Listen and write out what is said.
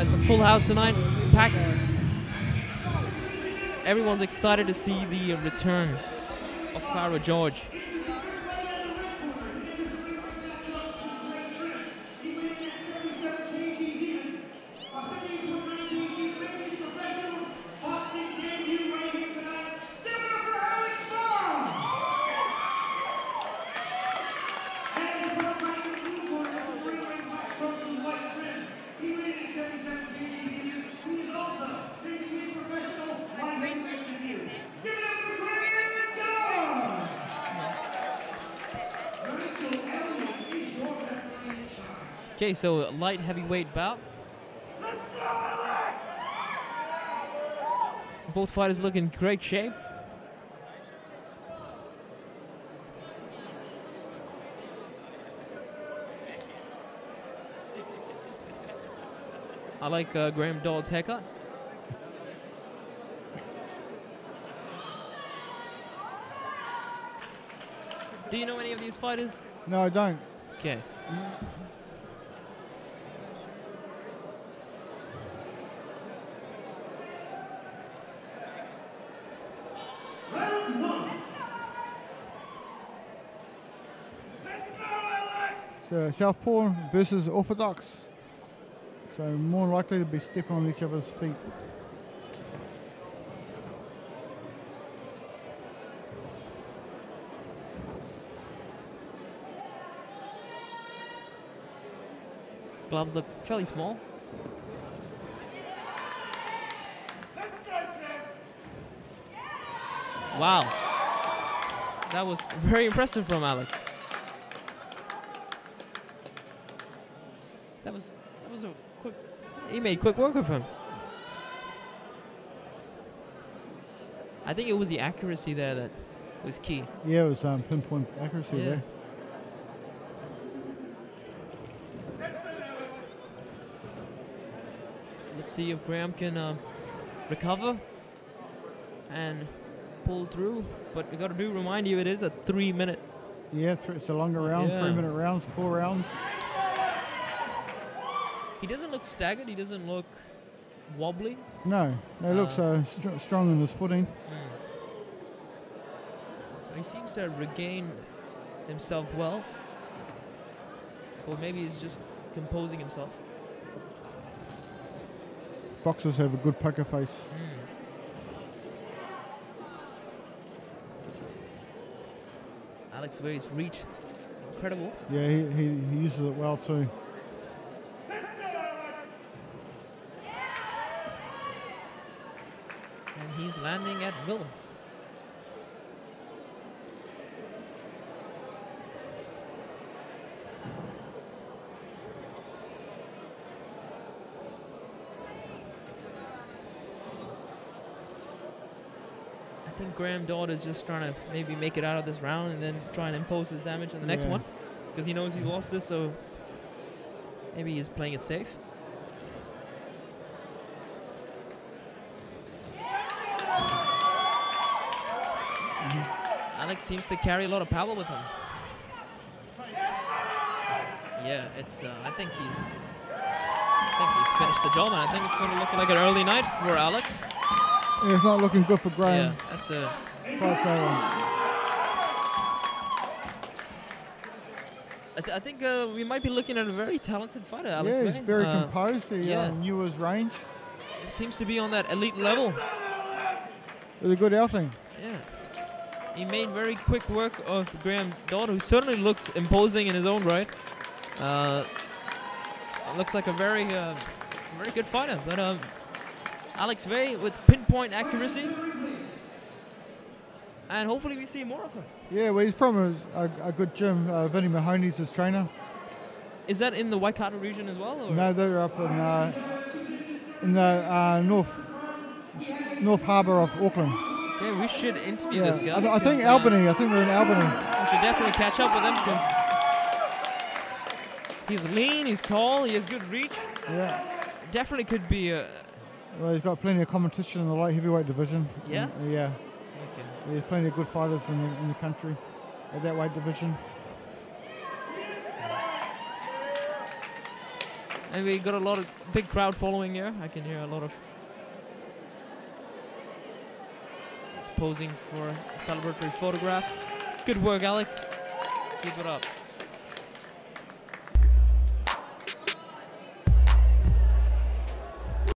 It's a full house tonight, packed. Everyone's excited to see the return of Cairo George. Okay, so light heavyweight bout. Let's go, Alex! Both fighters look in great shape. I like Graeme Dodd's haircut. Do you know any of these fighters? No, I don't. Okay. So southpaw versus orthodox, so more likely to be stepping on each other's feet. Gloves look fairly small. Let's go, Trev. Wow, that was very impressive from Alex. That was a quick. He made quick work of him. I think it was the accuracy there that was key. Yeah, it was pinpoint accuracy there. Let's see if Graeme can recover and pull through. But we got to remind you, it is a 3-minute. Yeah, it's a longer round. Yeah. 3-minute rounds, 4 rounds. He doesn't look staggered, he doesn't look wobbly. No, he looks strong in his footing. So he seems to regain himself well. Or maybe he's just composing himself. Boxers have a good poker face. Alex Va's reach, incredible. Yeah, he uses it well too. He's landing at will. I think Graeme Dodd is just trying to maybe make it out of this round and then try and impose his damage on the next one, because he knows he lost this, so maybe he's playing it safe. Alex seems to carry a lot of power with him. Yeah, it's. I think he's finished the job, and I think it's going to look like an early night for Alex. It's not looking good for Graeme. Yeah, that's a. I think we might be looking at a very talented fighter, Alex. Yeah, he's very composed. He knew his range. He seems to be on that elite level. It was a good outing. Yeah. He made very quick work of Graeme Dodd, who certainly looks imposing in his own right. Looks like a very good fighter. But Alex Va with pinpoint accuracy, and hopefully we see more of him. Yeah, well, he's from a good gym. Vinnie Mahoney's his trainer. Is that in the Waikato region as well? Or? No, they're up in the North Harbour of Auckland. Okay, we should interview this guy. I think Albany. I think we're in Albany. We should definitely catch up with him because he's lean, he's tall, he has good reach. Yeah, definitely could be. Well, he's got plenty of competition in the light heavyweight division. Yeah. Yeah. Okay. There's plenty of good fighters in the country at that weight division. And we got a lot of big crowd following here. I can hear a lot of posing for a celebratory photograph. Good work, Alex. Keep it up.